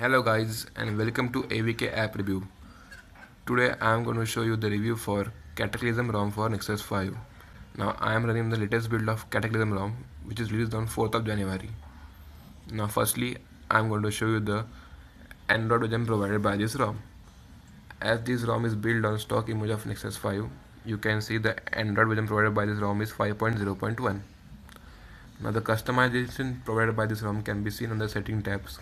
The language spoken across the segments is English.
Hello guys, and welcome to AVK app review. Today I am going to show you the review for Cataclysm ROM for Nexus 5. Now I am running the latest build of Cataclysm ROM, which is released on 4th of January. Now firstly I am going to show you the Android version provided by this ROM. As this ROM is built on stock image of Nexus 5, you can see the Android version provided by this ROM is 5.0.1. Now the customization provided by this ROM can be seen on the setting tabs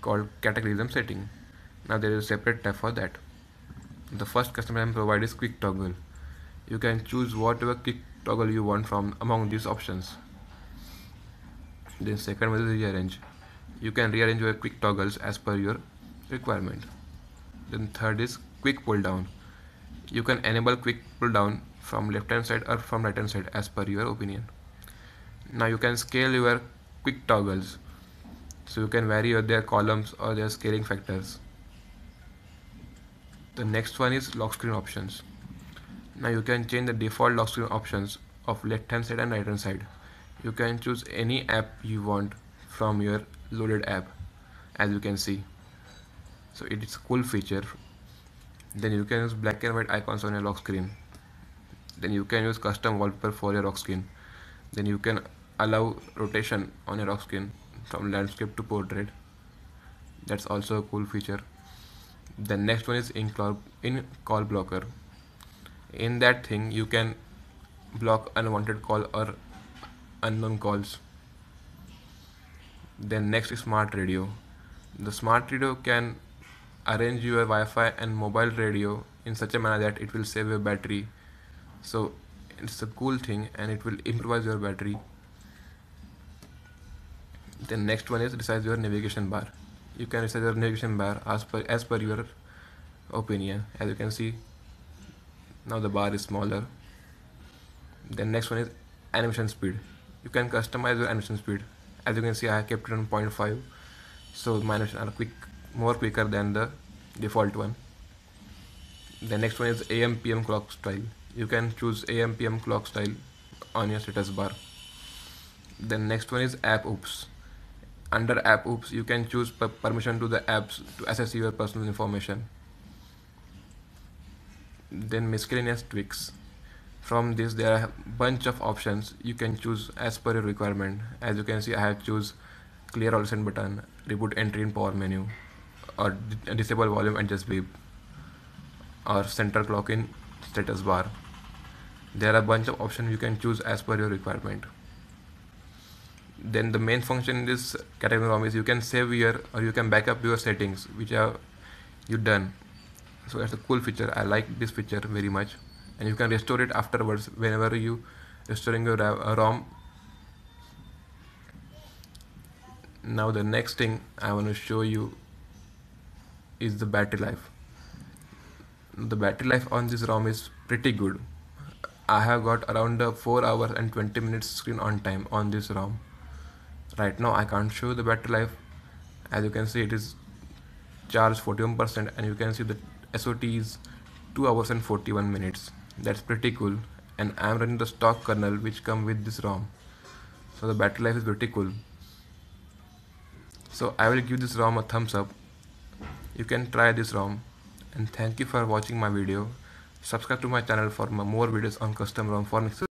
called Cataclysm setting. Now there is a separate tab for that. The first customization provided is quick toggle. You can choose whatever quick toggle you want from among these options. Then second one is rearrange. You can rearrange your quick toggles as per your requirement. Then third is quick pull down. You can enable quick pull down from left hand side or from right hand side as per your opinion. Now you can scale your quick toggles, so you can vary their columns or their scaling factors. The next one is lock screen options. Now you can change the default lock screen options of left hand side and right hand side. You can choose any app you want from your loaded app, as you can see. So it is a cool feature. Then you can use black and white icons on your lock screen. Then you can use custom wallpaper for your lock screen. Then you can allow rotation on your lock screen from landscape to portrait. That's also a cool feature. The next one is in call blocker. In that thing you can block unwanted call or unknown calls. Then next is smart radio. The smart radio can arrange your Wi-Fi and mobile radio in such a manner that it will save your battery. So it's a cool thing, and it will improvise your battery. The next one is resize your navigation bar. You can resize your navigation bar as per your opinion. As you can see, now the bar is smaller. The next one is animation speed. You can customize your animation speed. As you can see, I kept it on 0.5, so my animations are more quicker than the default one. The next one is AM/PM clock style. You can choose AM/PM clock style on your status bar. The next one is app oops. Under app oops, you can choose permission to the apps to access your personal information. Then miscellaneous tweaks. From this there are a bunch of options you can choose as per your requirement. As you can see, I have choose clear all send button, reboot entry in power menu, or disable volume adjust beep, or center clock in status bar. There are a bunch of options you can choose as per your requirement. Then the main function in this Cataclysm ROM is you can save your or you can backup your settings which are you done. So that's a cool feature. I like this feature very much, and you can restore it afterwards whenever you restoring your ROM. Now the next thing I want to show you is the battery life. The battery life on this ROM is pretty good. I have got around 4 hours and 20 minutes screen on time on this ROM. Right now I can't show the battery life. As you can see, it is charged 41%, and you can see the SOT is 2 hours and 41 minutes. That's pretty cool, and I am running the stock kernel which comes with this ROM. So the battery life is pretty cool. So I will give this ROM a thumbs up. You can try this ROM. And thank you for watching my video. Subscribe to my channel for more videos on custom ROM for Nexus.